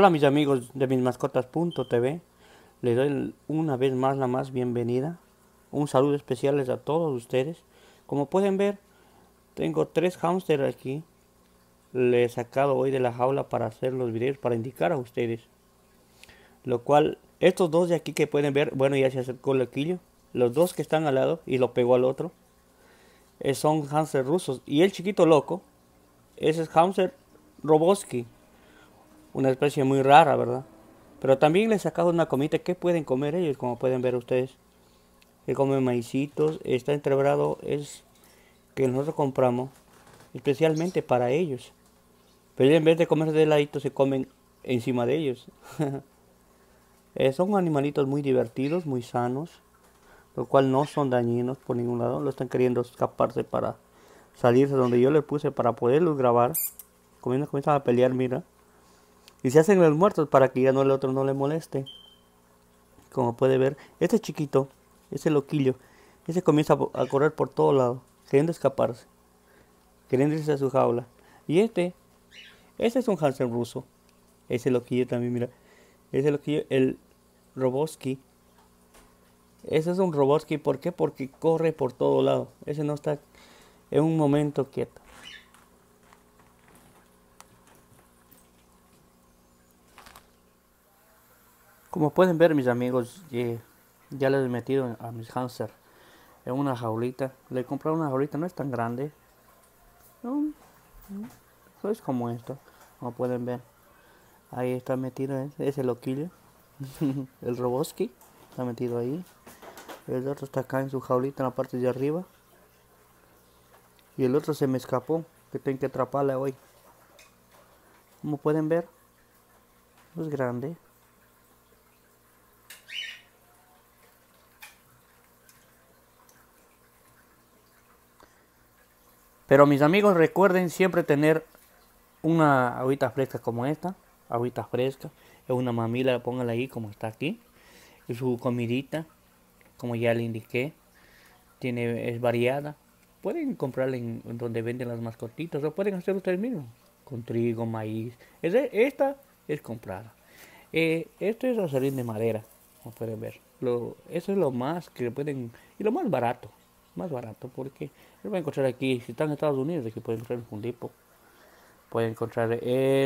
Hola mis amigos de mismascotas.tv, les doy una vez más la más bienvenida, un saludo especial a todos ustedes. Como pueden ver, tengo tres hámsters aquí, les he sacado hoy de la jaula para hacer los videos, para indicar a ustedes. Lo cual, estos dos de aquí que pueden ver, bueno ya se acercó el loquillo, los dos que están al lado y lo pegó al otro, son hámsters rusos. Y el chiquito loco, ese es hámster Roborovski. Una especie muy rara, ¿verdad? Pero también les sacamos una comida que pueden comer ellos, como pueden ver ustedes. Que comen maicitos, está entrebrado, es que nosotros compramos especialmente para ellos. Pero en vez de comer de heladito, se comen encima de ellos. Son animalitos muy divertidos, muy sanos, lo cual no son dañinos por ningún lado. Lo están queriendo escaparse para salirse donde yo les puse para poderlos grabar. Comienzan a pelear, mira. Y se hacen los muertos para que ya no el otro no le moleste. Como puede ver, este chiquito, ese loquillo, ese comienza a correr por todo lado, queriendo escaparse, queriendo irse a su jaula. Y este es un hámster ruso. Ese loquillo también, mira. Ese loquillo, el Roborovski. Ese es un Roborovski, ¿por qué? Porque corre por todo lado. Ese no está en un momento quieto. Como pueden ver mis amigos, ya les he metido a mis hámster en una jaulita. Le he comprado una jaulita, no es tan grande. No es como esto, como pueden ver. Ahí está metido ese loquillo. El Roborovski está metido ahí. El otro está acá en su jaulita, en la parte de arriba. Y el otro se me escapó, que tengo que atraparla hoy. Como pueden ver, no es grande. Pero mis amigos, recuerden siempre tener una agüita fresca como esta. Agüita fresca. Es una mamila, pónganla ahí como está aquí. Y su comidita, como ya le indiqué, es variada. Pueden comprarla en donde venden las mascotitas. O pueden hacer ustedes mismos. Con trigo, maíz. Esta es comprada. Esto es azarín de madera, como pueden ver. Eso es lo más que pueden... Y lo más barato. Más barato porque lo pueden encontrar aquí. Si están en Estados Unidos, aquí pueden encontrar en Fundepo, pueden encontrar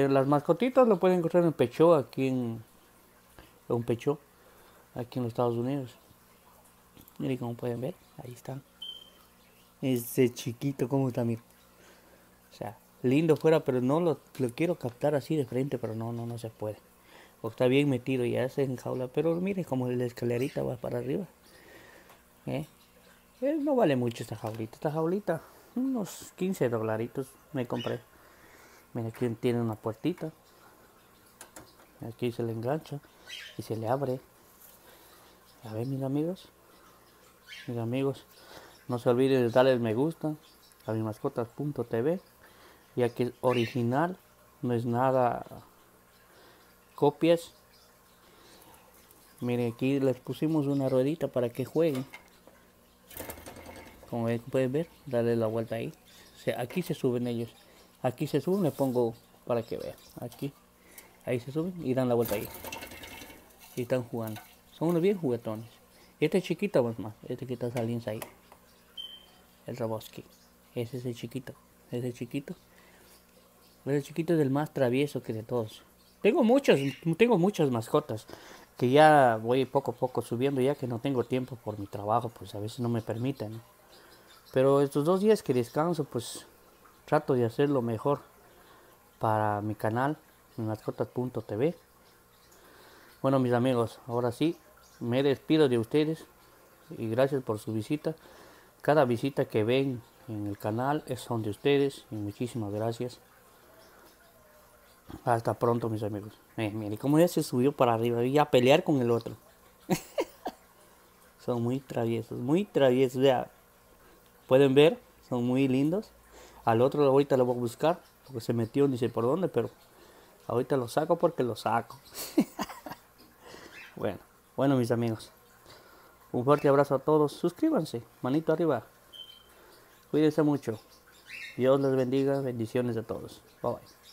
las mascotitas, lo pueden encontrar en Pecho, aquí en Pecho, aquí en los Estados Unidos. Miren como pueden ver, ahí está ese chiquito, como está, miren. O sea, lindo fuera, pero no lo quiero captar así de frente, pero no se puede porque está bien metido, ya se enjaula. Pero miren como la escalerita va para arriba. No vale mucho esta jaulita. Esta jaulita, unos 15 dolaritos me compré. Mira, aquí tiene una puertita. Aquí se le engancha y se le abre. A ver, mis amigos, no se olviden de darle el me gusta a mismascotas.tv, ya que es original, no es nada copias. Miren, aquí les pusimos una ruedita para que jueguen. Como pueden ver, darle la vuelta ahí. O sea, aquí se suben ellos. Aquí se suben, le pongo para que vean. Aquí. Ahí se suben y dan la vuelta ahí. Y están jugando. Son unos bien juguetones. Este es chiquito más. Este que está saliendo ahí. El Roborovski. Ese es el chiquito. Ese chiquito. Ese chiquito es el más travieso que de todos. Tengo muchas mascotas. Que ya voy poco a poco subiendo. Ya que no tengo tiempo por mi trabajo. Pues a veces no me permiten. Pero estos dos días que descanso, pues trato de hacer lo mejor para mi canal, mismascotas.tv. Bueno, mis amigos, ahora sí, me despido de ustedes y gracias por su visita. Cada visita que ven en el canal son de ustedes y muchísimas gracias. Hasta pronto, mis amigos. Miren, cómo ya se subió para arriba y a pelear con el otro. Son muy traviesos, ya. Pueden ver, son muy lindos. Al otro ahorita lo voy a buscar, porque se metió ni sé por dónde, pero ahorita lo saco porque lo saco. Bueno, mis amigos, un fuerte abrazo a todos. Suscríbanse, manito arriba. Cuídense mucho. Dios les bendiga, bendiciones a todos. Bye bye.